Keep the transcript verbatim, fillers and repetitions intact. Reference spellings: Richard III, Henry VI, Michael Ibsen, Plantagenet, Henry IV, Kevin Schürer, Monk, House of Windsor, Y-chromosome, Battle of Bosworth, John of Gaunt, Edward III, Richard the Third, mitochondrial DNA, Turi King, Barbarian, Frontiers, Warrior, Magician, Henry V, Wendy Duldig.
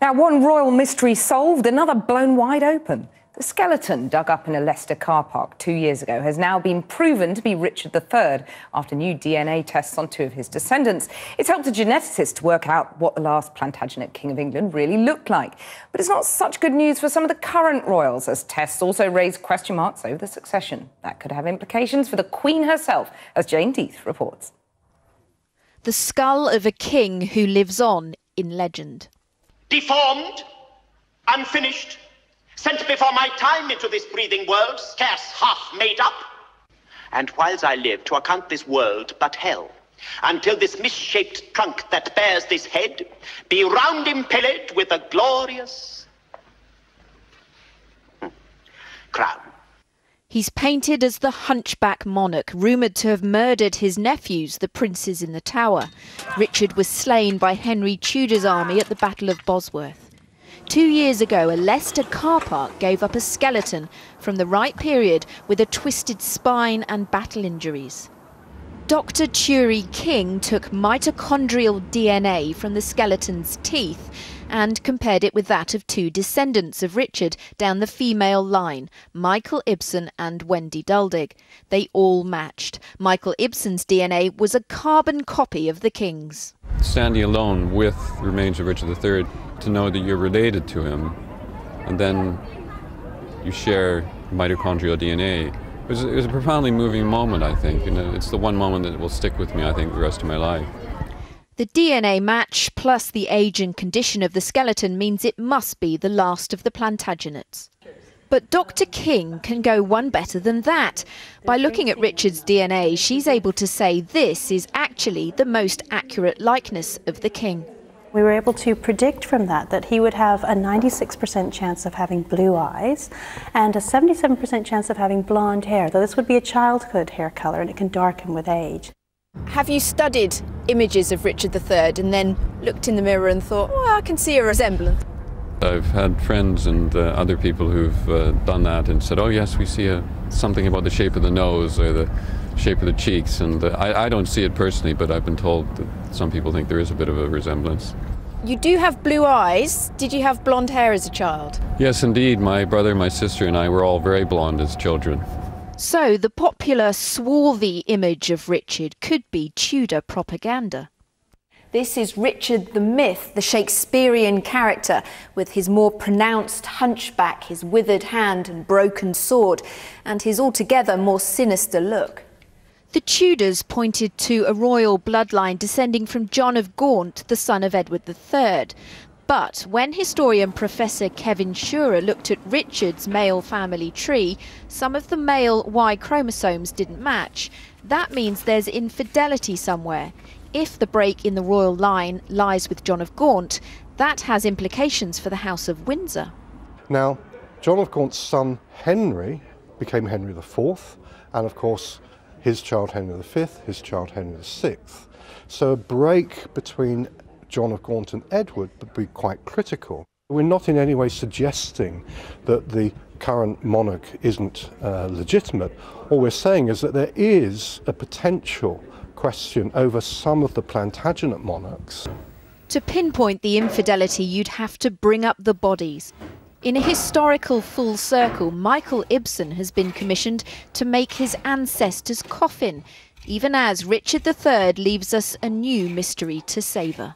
Now, one royal mystery solved, another blown wide open. The skeleton dug up in a Leicester car park two years ago has now been proven to be Richard the Third after new D N A tests on two of his descendants. It's helped a geneticist to work out what the last Plantagenet King of England really looked like. But it's not such good news for some of the current royals, as tests also raise question marks over the succession. That could have implications for the Queen herself, as Jane Death reports. The skull of a king who lives on in legend. Deformed, unfinished, sent before my time into this breathing world, scarce half made up. And whiles I live, to account this world but hell, until this misshaped trunk that bears this head be round impelled with a glorious crown. He's painted as the hunchback monarch, rumoured to have murdered his nephews, the princes in the Tower. Richard was slain by Henry Tudor's army at the Battle of Bosworth. Two years ago, a Leicester car park gave up a skeleton from the right period with a twisted spine and battle injuries. Doctor Turi King took mitochondrial D N A from the skeleton's teeth and compared it with that of two descendants of Richard down the female line, Michael Ibsen and Wendy Duldig. They all matched. Michael Ibsen's D N A was a carbon copy of the King's. Standing alone with the remains of Richard the Third, to know that you're related to him, and then you share mitochondrial D N A. It was, it was a profoundly moving moment, I think, and it's the one moment that will stick with me, I think, the rest of my life. The D N A match plus the age and condition of the skeleton means it must be the last of the Plantagenets. But Doctor King can go one better than that. By looking at Richard's D N A, she's able to say this is actually the most accurate likeness of the King. We were able to predict from that that he would have a ninety-six percent chance of having blue eyes and a seventy-seven percent chance of having blonde hair, though this would be a childhood hair colour and it can darken with age. Have you studied images of Richard the Third and then looked in the mirror and thought, oh, I can see a resemblance? I've had friends and uh, other people who've uh, done that and said, oh yes, we see a, something about the shape of the nose or the shape of the cheeks, and uh, I, I don't see it personally, but I've been told that some people think there is a bit of a resemblance. You do have blue eyes. Did you have blonde hair as a child? Yes, indeed. My brother, my sister and I were all very blonde as children. So the popular swarthy image of Richard could be Tudor propaganda. This is Richard the Myth, the Shakespearean character, with his more pronounced hunchback, his withered hand and broken sword, and his altogether more sinister look. The Tudors pointed to a royal bloodline descending from John of Gaunt, the son of Edward the Third. But when historian Professor Kevin Schürer looked at Richard's male family tree, some of the male Y chromosomes didn't match. That means there's infidelity somewhere. If the break in the royal line lies with John of Gaunt, that has implications for the House of Windsor. Now, John of Gaunt's son Henry became Henry the Fourth, and of course his child Henry the Fifth, his child Henry the Sixth. So a break between John of Gaunt and Edward would be quite critical. We're not in any way suggesting that the current monarch isn't uh, legitimate. All we're saying is that there is a potential question over some of the Plantagenet monarchs. To pinpoint the infidelity, you'd have to bring up the bodies. In a historical full circle, Michael Ibsen has been commissioned to make his ancestors' coffin, even as Richard the Third leaves us a new mystery to savour.